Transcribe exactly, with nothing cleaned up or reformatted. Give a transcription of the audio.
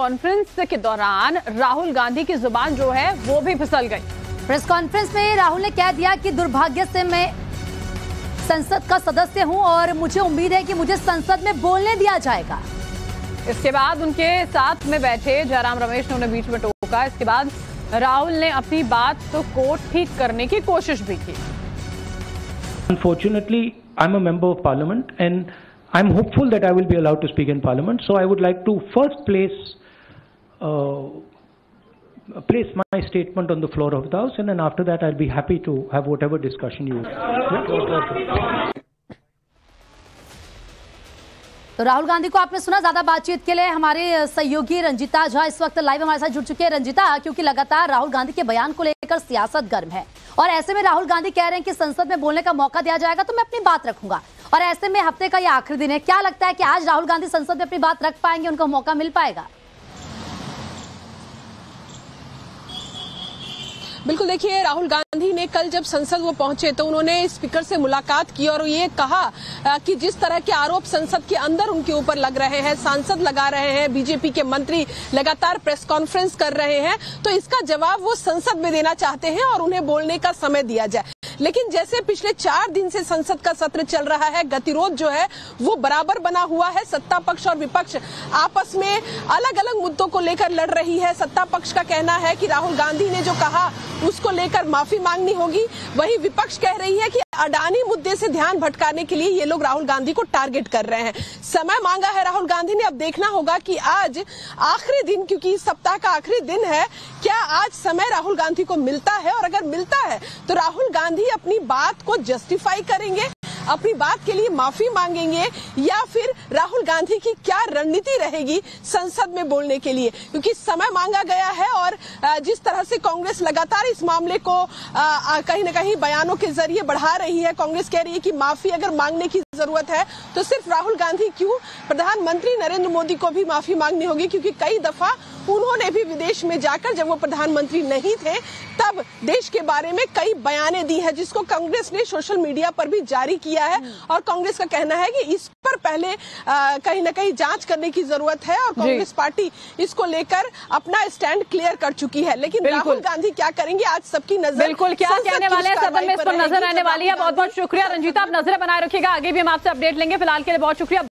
Conference के दौरान राहुल गांधी की जुबान जो है वो भी फिसल गई। प्रेस कॉन्फ्रेंस में राहुल ने कह दिया कि दुर्भाग्य से मैं संसद का सदस्य हूं और मुझे उम्मीद है कि मुझे संसद में बोलने दिया जाएगा। इसके बाद उनके साथ में बैठे जयराम रमेश ने उन्हें बीच में टोका। इसके बाद राहुल ने अपनी बात तो को ठीक करने की कोशिश भी की। Unfortunately, I'm a member of Parliament and I'm hopeful that I will be allowed to speak in Parliament. So I would like to first place uh, place my statement on the floor of the House, and then after that, I'll be happy to have whatever discussion you want. तो राहुल गांधी को आपने सुना। ज्यादा बातचीत के लिए हमारे सहयोगी रंजिता झा इस वक्त लाइव हमारे साथ जुड़ चुके हैं। रंजिता, क्योंकि लगातार राहुल गांधी के बयान को लेकर सियासत गर्म है और ऐसे में राहुल गांधी कह रहे हैं कि संसद में बोलने का मौका दिया जाएगा तो मैं अपनी बात रखूंगा, और ऐसे में हफ्ते का यह आखिरी दिन है, क्या लगता है कि आज राहुल गांधी संसद में अपनी बात रख पाएंगे, उनको मौका मिल पाएगा? बिल्कुल, देखिए राहुल गांधी ने कल जब संसद वो पहुंचे तो उन्होंने स्पीकर से मुलाकात की और ये कहा कि जिस तरह के आरोप संसद के अंदर उनके ऊपर लग रहे हैं, सांसद लगा रहे हैं, बीजेपी के मंत्री लगातार प्रेस कॉन्फ्रेंस कर रहे हैं, तो इसका जवाब वो संसद में देना चाहते हैं और उन्हें बोलने का समय दिया जाए। लेकिन जैसे पिछले चार दिन से संसद का सत्र चल रहा है, गतिरोध जो है वो बराबर बना हुआ है। सत्ता पक्ष और विपक्ष आपस में अलग अलग मुद्दों को लेकर लड़ रही है। सत्ता पक्ष का कहना है कि राहुल गांधी ने जो कहा उसको लेकर माफी मांगनी होगी, वहीं विपक्ष कह रही है कि अडानी मुद्दे से ध्यान भटकाने के लिए ये लोग राहुल गांधी को टारगेट कर रहे हैं। समय मांगा है राहुल गांधी ने, अब देखना होगा कि आज आखिरी दिन, क्योंकि सप्ताह का आखिरी दिन है, क्या आज समय राहुल गांधी को मिलता है, और अगर मिलता है तो राहुल गांधी अपनी बात को जस्टिफाई करेंगे, अपनी बात के लिए माफी मांगेंगे, या फिर राहुल गांधी की क्या रणनीति रहेगी संसद में बोलने के लिए, क्योंकि समय मांगा गया है। और जिस तरह से कांग्रेस लगातार इस मामले को कहीं ना कहीं बयानों के जरिए बढ़ा रही है, कांग्रेस कह रही है कि माफी अगर मांगने की जरूरत है तो सिर्फ राहुल गांधी क्यों, प्रधानमंत्री नरेंद्र मोदी को भी माफी मांगनी होगी, क्योंकि कई दफा उन्होंने भी विदेश में जाकर जब वो प्रधानमंत्री नहीं थे तब देश के बारे में कई बयानें दी है, जिसको कांग्रेस ने सोशल मीडिया पर भी जारी किया है। और कांग्रेस का कहना है कि इस पर पहले कहीं ना कहीं जांच करने की जरूरत है और कांग्रेस पार्टी इसको लेकर अपना स्टैंड क्लियर कर चुकी है। लेकिन राहुल गांधी क्या करेंगे आज सबकी नजर, बिल्कुल क्या कहने वाले हैं, सदन में इस पर नजर आने वाली है। बहुत बहुत शुक्रिया रंजिता, आप नजरें बनाए रखिएगा, आगे भी हम आपसे अपडेट लेंगे। फिलहाल के लिए बहुत शुक्रिया।